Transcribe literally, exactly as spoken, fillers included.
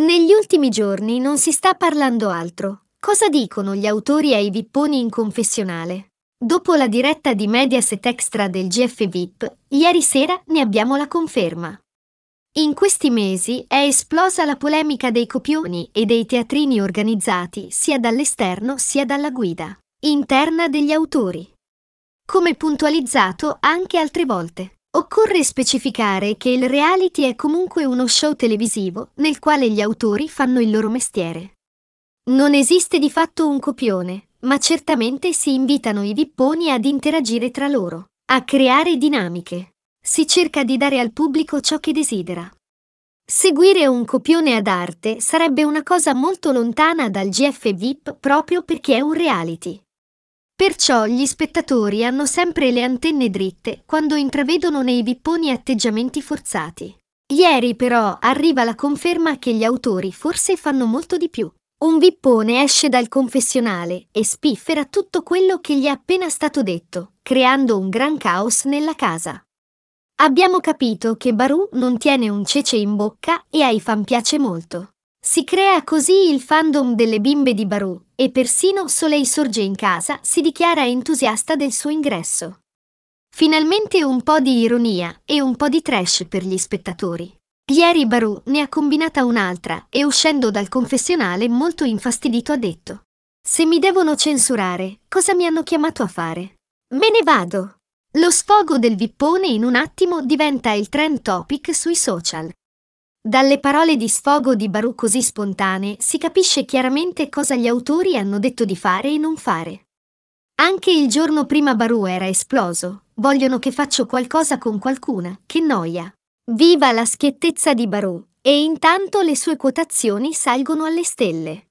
Negli ultimi giorni non si sta parlando altro. Cosa dicono gli autori ai vipponi in confessionale? Dopo la diretta di Mediaset Extra del G F V I P, ieri sera ne abbiamo la conferma. In questi mesi è esplosa la polemica dei copioni e dei teatrini organizzati sia dall'esterno sia dalla guida interna degli autori. Come puntualizzato anche altre volte, occorre specificare che il reality è comunque uno show televisivo nel quale gli autori fanno il loro mestiere. Non esiste di fatto un copione, ma certamente si invitano i vipponi ad interagire tra loro, a creare dinamiche. Si cerca di dare al pubblico ciò che desidera. Seguire un copione ad arte sarebbe una cosa molto lontana dal G F V I P proprio perché è un reality. Perciò gli spettatori hanno sempre le antenne dritte quando intravedono nei vipponi atteggiamenti forzati. Ieri però arriva la conferma che gli autori forse fanno molto di più. Un vippone esce dal confessionale e spiffera tutto quello che gli è appena stato detto, creando un gran caos nella casa. Abbiamo capito che Barù non tiene un cece in bocca e ai fan piace molto. Si crea così il fandom delle bimbe di Barù, e persino Soleil sorge in casa, si dichiara entusiasta del suo ingresso. Finalmente un po' di ironia e un po' di trash per gli spettatori. Ieri Barù ne ha combinata un'altra e uscendo dal confessionale molto infastidito ha detto: "Se mi devono censurare, cosa mi hanno chiamato a fare? Me ne vado!" Lo sfogo del vippone in un attimo diventa il trend topic sui social. Dalle parole di sfogo di Barù così spontanee si capisce chiaramente cosa gli autori hanno detto di fare e non fare. Anche il giorno prima Barù era esploso: "Vogliono che faccio qualcosa con qualcuna, che noia!" Viva la schiettezza di Barù, e intanto le sue quotazioni salgono alle stelle.